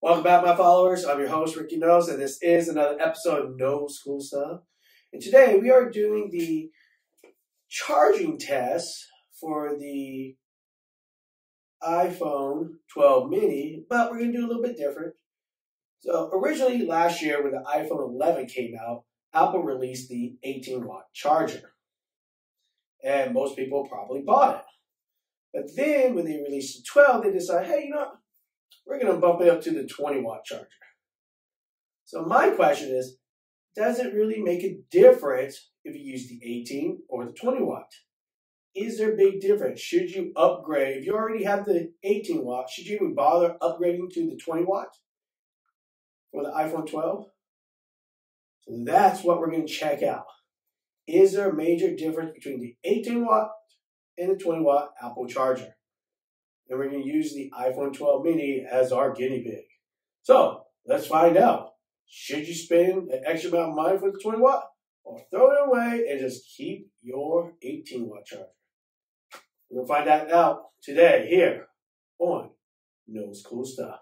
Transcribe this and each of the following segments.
Welcome back, my followers. I'm your host, Ricky Knoles, and this is another episode of Knoles CoolStuff. And today we are doing the charging test for the iPhone 12 mini, but we're going to do a little bit different. So originally last year when the iPhone 11 came out, Apple released the 18-watt charger. And most people probably bought it. But then when they released the 12, they decided, hey, you know what? We're going to bump it up to the 20-watt charger. So my question is, does it really make a difference if you use the 18 or the 20-watt? Is there a big difference? Should you upgrade? If you already have the 18-watt, should you even bother upgrading to the 20-watt for the iPhone 12? So that's what we're going to check out. Is there a major difference between the 18-watt and the 20-watt Apple charger? And we're going to use the iPhone 12 mini as our guinea pig. So let's find out. Should you spend an extra amount of money for the 20-watt? Or throw it away and just keep your 18-watt charger? We'll find that out today here on Knoles CoolStuff.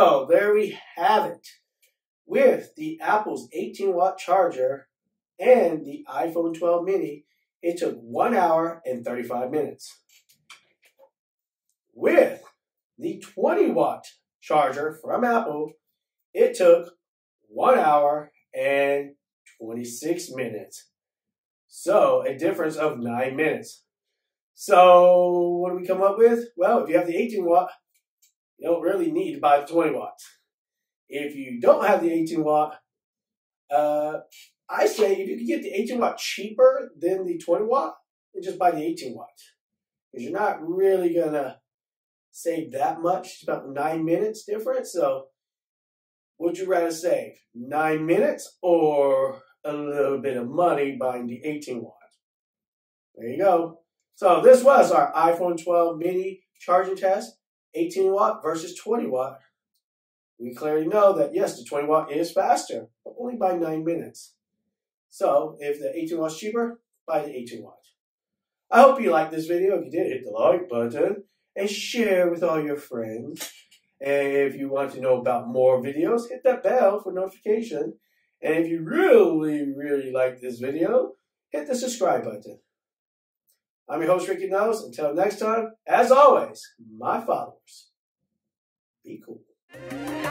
So there we have it. With the Apple's 18-watt charger and the iPhone 12 mini, it took 1 hour and 35 minutes. With the 20-watt charger from Apple, it took 1 hour and 26 minutes. So a difference of 9 minutes. So what do we come up with? Well, if you have the 18-watt, you don't really need to buy the 20-watt. If you don't have the 18-watt, I say if you can get the 18-watt cheaper than the 20-watt, then just buy the 18-watt. Because you're not really going to save that much. It's about 9 minutes difference. So would you rather save 9 minutes or a little bit of money buying the 18-watt? There you go. So this was our iPhone 12 mini charging test, 18-watt versus 20-watt. We clearly know that, yes, the 20-watt is faster, but only by 9 minutes. So if the 18-watt's cheaper, buy the 18-watt. I hope you liked this video. If you did, hit the like button and share with all your friends. And if you want to know about more videos, hit that bell for notification. And if you really, really like this video, hit the subscribe button. I'm your host, Ricky Knoles. Until next time, as always, my followers, be cool.